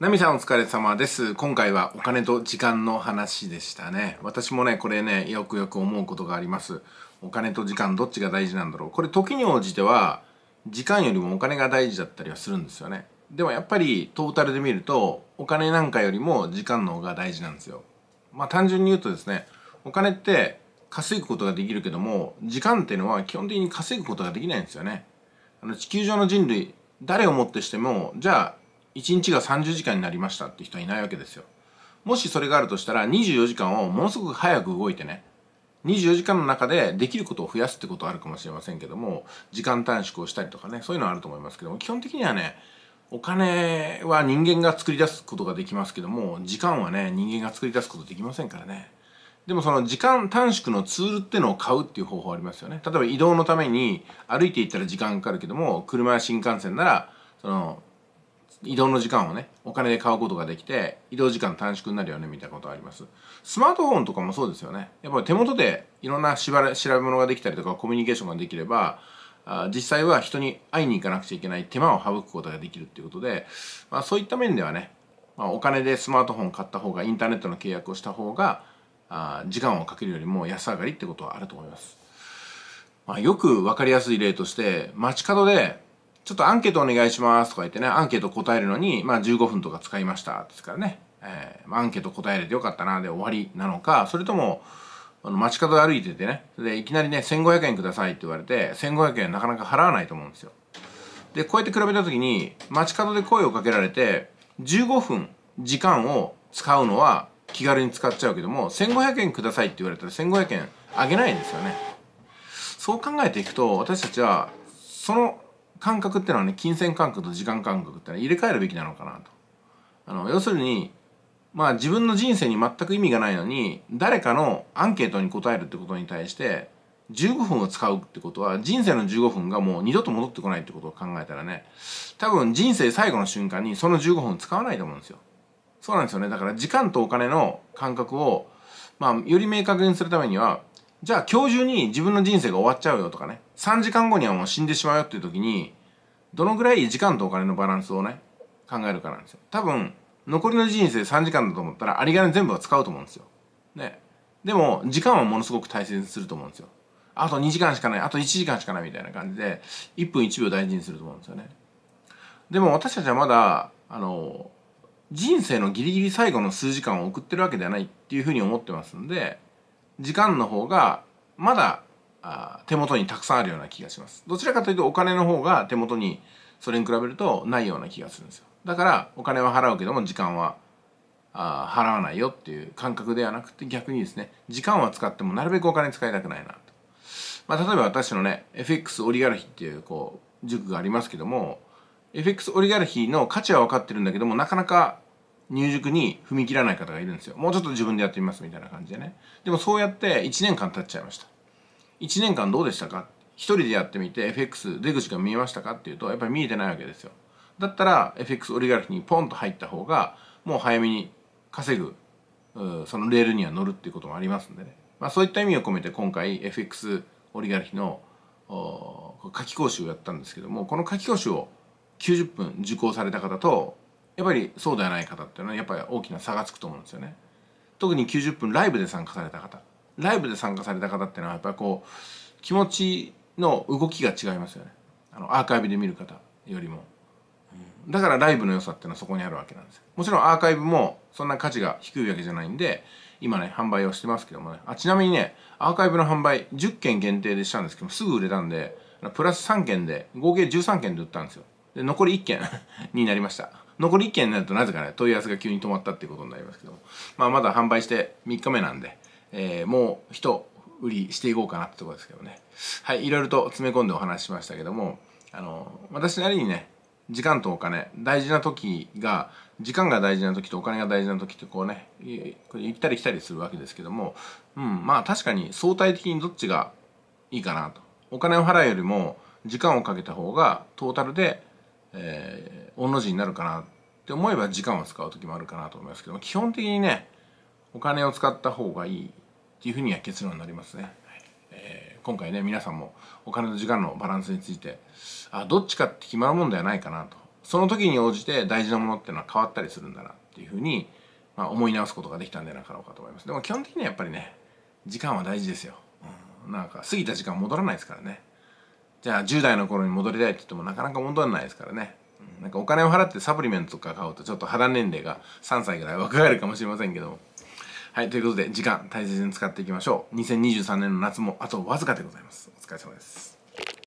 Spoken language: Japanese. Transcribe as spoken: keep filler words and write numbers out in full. ナミさんお疲れ様です。今回はお金と時間の話でしたね。私もね、これね、よくよく思うことがあります。お金と時間どっちが大事なんだろう。これ時に応じては、時間よりもお金が大事だったりはするんですよね。でもやっぱりトータルで見ると、お金なんかよりも時間の方が大事なんですよ。まあ単純に言うとですね、お金って稼ぐことができるけども、時間っていうのは基本的に稼ぐことができないんですよね。あの地球上の人類、誰をもってしても、じゃあ、いちにちがさんじゅうじかんになりましたって人はいないわけですよ。もしそれがあるとしたらにじゅうよじかんをものすごく早く動いてね、にじゅうよじかんの中でできることを増やすってことはあるかもしれませんけども、時間短縮をしたりとかね、そういうのはあると思いますけども、基本的にはね、お金は人間が作り出すことができますけども、時間はね、人間が作り出すことできませんからね。でもその時間短縮のツールってのを買うっていう方法ありますよね。例えば移動のために歩いていったら時間かかるけども、車や新幹線ならその移動の時間をね、お金で買うことができて、移動時間短縮になるよね、みたいなことがあります。スマートフォンとかもそうですよね。やっぱり手元でいろんな調べ物ができたりとか、コミュニケーションができれば、あ実際は人に会いに行かなくちゃいけない手間を省くことができるっていうことで、まあそういった面ではね、まあ、お金でスマートフォン買った方が、インターネットの契約をした方が、あ時間をかけるよりも安上がりってことはあると思います。まあ、よくわかりやすい例として、街角で、ちょっとアンケートお願いしますとか言ってね、アンケート答えるのに、まあじゅうごふんとか使いましたですからね、えー、アンケート答えれてよかったなで終わりなのか、それとも、あの街角で歩いててね、で、いきなりね、せんごひゃくえんくださいって言われて、せんごひゃくえんなかなか払わないと思うんですよ。で、こうやって比べたときに、街角で声をかけられて、じゅうごふん時間を使うのは気軽に使っちゃうけども、せんごひゃくえんくださいって言われたらせんごひゃくえんあげないんですよね。そう考えていくと、私たちは、その、感覚っていうのはね、金銭感覚と時間感覚ってのは入れ替えるべきなのかなと。あの、要するに、まあ自分の人生に全く意味がないのに、誰かのアンケートに答えるってことに対して、じゅうごふんを使うってことは、人生のじゅうごふんがもう二度と戻ってこないってことを考えたらね、多分人生最後の瞬間にそのじゅうごふん使わないと思うんですよ。そうなんですよね。だから時間とお金の感覚を、まあより明確にするためには、じゃあ今日中に自分の人生が終わっちゃうよとかね、さんじかんごにはもう死んでしまうよっていう時に、どのぐらい時間とお金のバランスをね、考えるかなんですよ。多分、残りの人生さんじかんだと思ったら、有り金全部は使うと思うんですよ。ね。でも、時間はものすごく大切にすると思うんですよ。あとにじかんしかない、あといちじかんしかないみたいな感じで、いっぷんいちびょう大事にすると思うんですよね。でも私たちはまだ、あの、人生のギリギリ最後の数時間を送ってるわけではないっていうふうに思ってますんで、時間の方が、まだ、あ手元にたくさんあるような気がします。どちらかというとお金の方が手元にそれに比べるとないような気がするんですよ。だからお金は払うけども時間はあ払わないよっていう感覚ではなくて、逆にですね、時間は使ってもなるべくお金使いたくないなと。まあ、例えば私のね、 エフエックス オリガルヒっていうこう塾がありますけども、 エフエックス オリガルヒの価値は分かってるんだけども、なかなか入塾に踏み切らない方がいるんですよ。もうちょっと自分でやってみますみたいな感じでね。でもそうやっていちねんかん経っちゃいました。いちねんかんどうでしたか？一人でやってみて エフエックス 出口が見えましたかっていうと、やっぱり見えてないわけですよ。だったら エフエックス オリガルヒにポンと入った方が、もう早めに稼ぐ、そのレールには乗るっていうこともありますんでね。まあそういった意味を込めて今回 エフエックス オリガルヒの夏季講習をやったんですけども、この夏季講習をきゅうじゅっぷん受講された方と、やっぱりそうではない方っていうのはやっぱり大きな差がつくと思うんですよね。特にきゅうじゅっぷんライブで参加された方。ライブで参加された方っていうのはやっぱりこう気持ちの動きが違いますよね。あのアーカイブで見る方よりも。だからライブの良さっていうのはそこにあるわけなんですよ。もちろんアーカイブもそんな価値が低いわけじゃないんで、今ね販売をしてますけどもね。あ、ちなみにね、アーカイブの販売じゅっけん限定でしたんですけども、すぐ売れたんで、プラスさんけんで合計じゅうさんけんで売ったんですよ。で残りいっけんになりました。残りいっけんになるとなぜかね、問い合わせが急に止まったっていうことになりますけども、まあまだ販売してみっかめなんで、えー、もう一売りしていこうかなってところですけどね。はい、いろいろと詰め込んでお話ししましたけども、あの、私なりにね、時間とお金、大事な時が、時間が大事な時とお金が大事な時ってこうね、行ったり来たりするわけですけども、うん、まあ確かに相対的にどっちがいいかなと。お金を払うよりも時間をかけた方がトータルで、えー、御の字になるかなって思えば時間を使う時もあるかなと思いますけども、基本的にね、お金を使った方がいいっていうふうには結論になりますね。はい、えー、今回ね、皆さんもお金と時間のバランスについて、あ、どっちかって決まるもんではないかなと。その時に応じて大事なものっていうのは変わったりするんだなっていうふうに、まあ、思い直すことができたんじゃなかろうかと思います。でも基本的にはやっぱりね、時間は大事ですよ。うん、なんか過ぎた時間戻らないですからね。じゃあじゅう代の頃に戻りたいって言ってもなかなか戻らないですからね。うん、なんかお金を払ってサプリメントとか買うとちょっと肌年齢がさんさいぐらい若返るかもしれませんけども。はい、ということで時間大切に使っていきましょう。にせんにじゅうさんねんの夏もあとわずかでございます。お疲れ様です。